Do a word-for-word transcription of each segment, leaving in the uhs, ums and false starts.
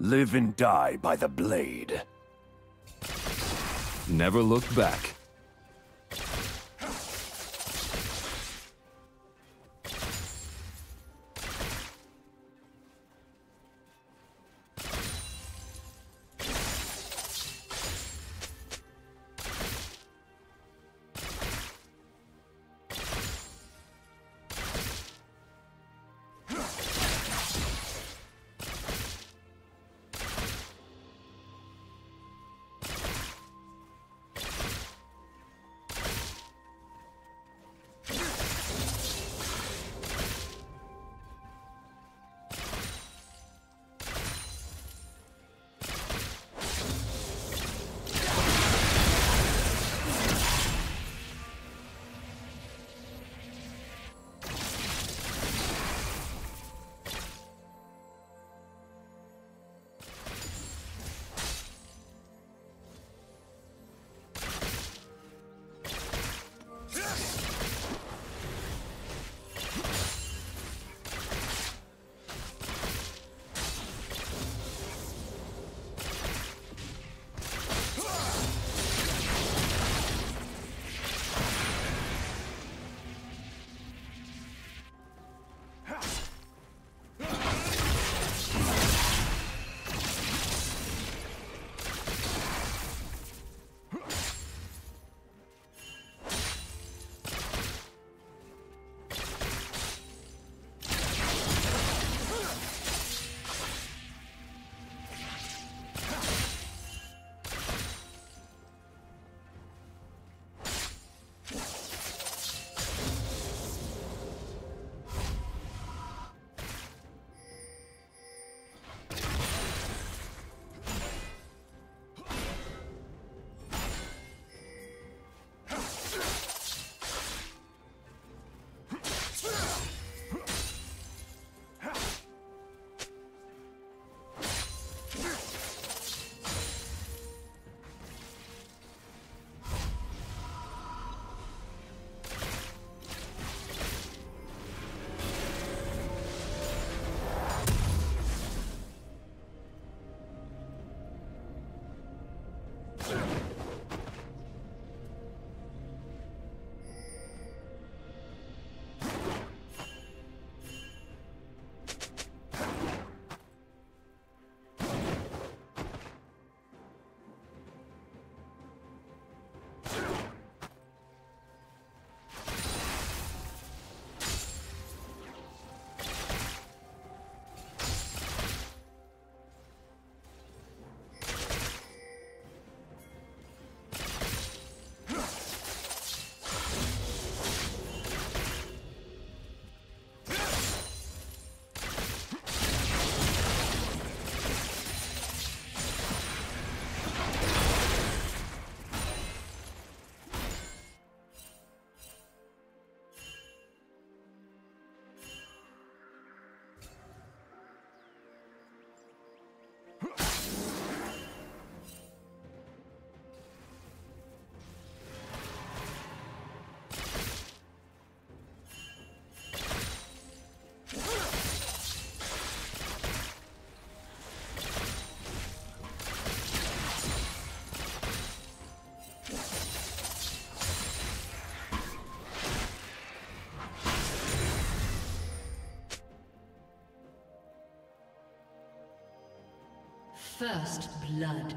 Live and die by the blade. Never look back. First blood.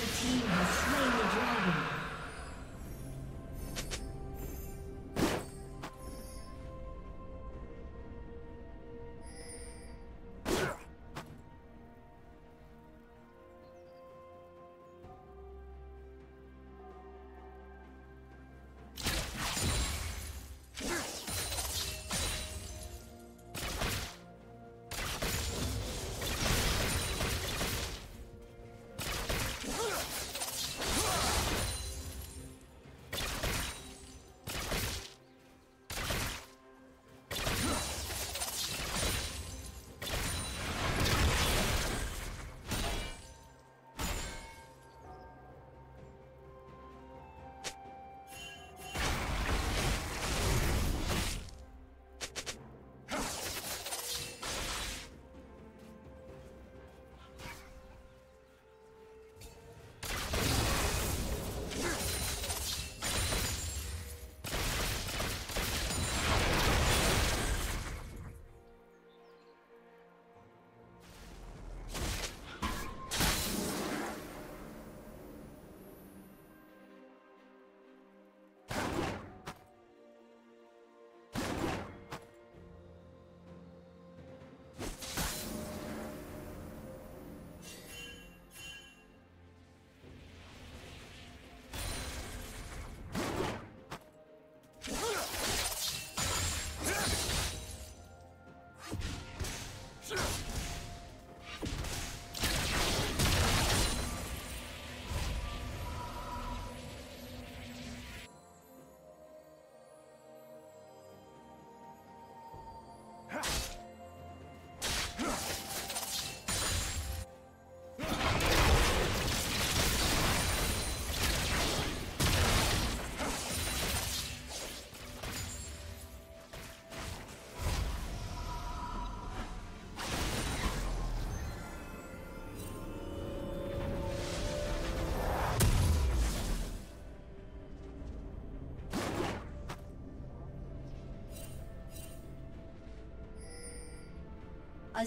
team has slain the dragon. A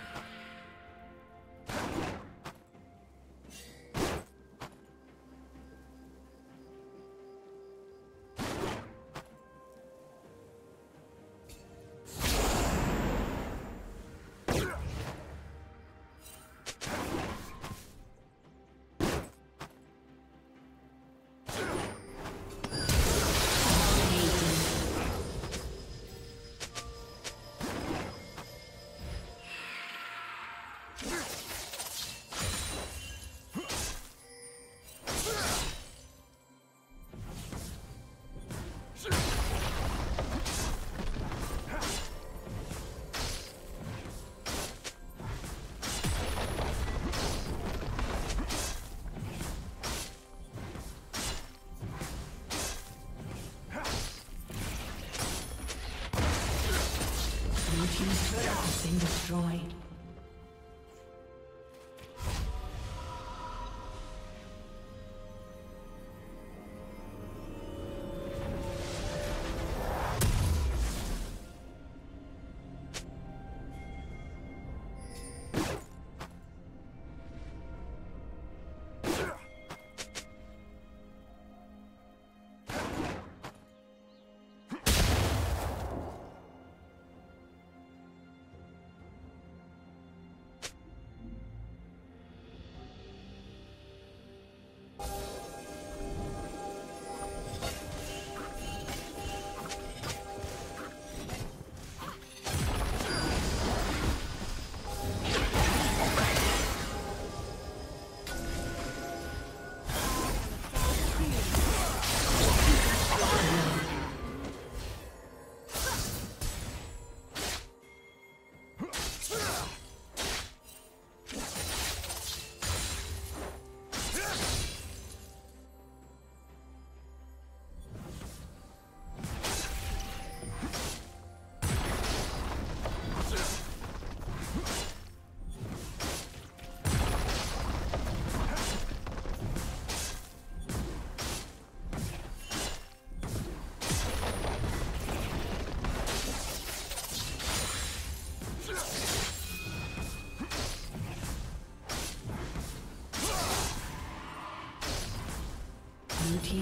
Destroyed.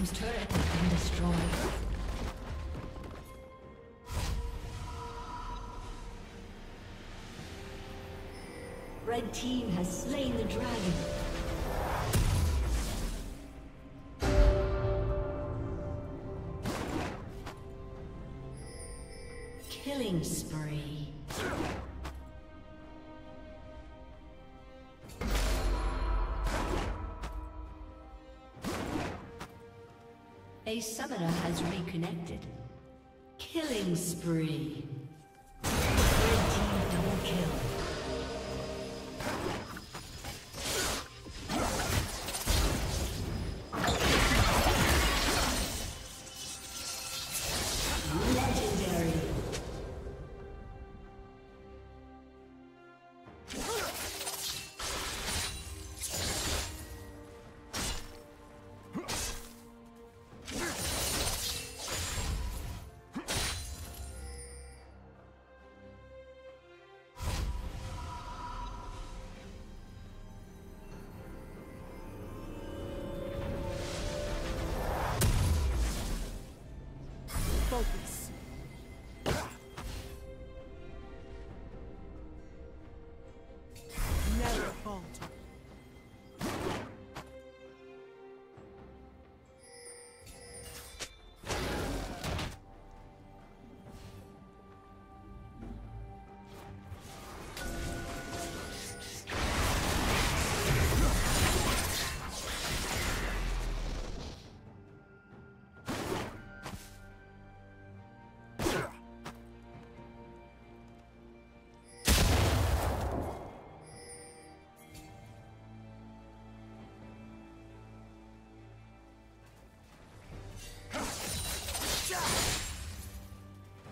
team's turret has been destroyed. Red team has slain the dragon. Killing spree. A summoner has reconnected. Killing spree. Red team double kill.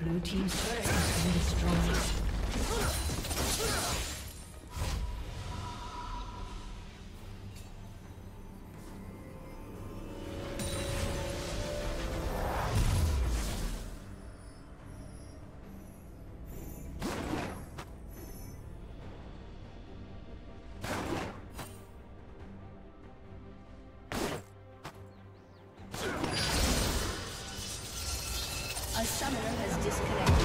Blue team's turret has been destroyed. Summoner has disconnected.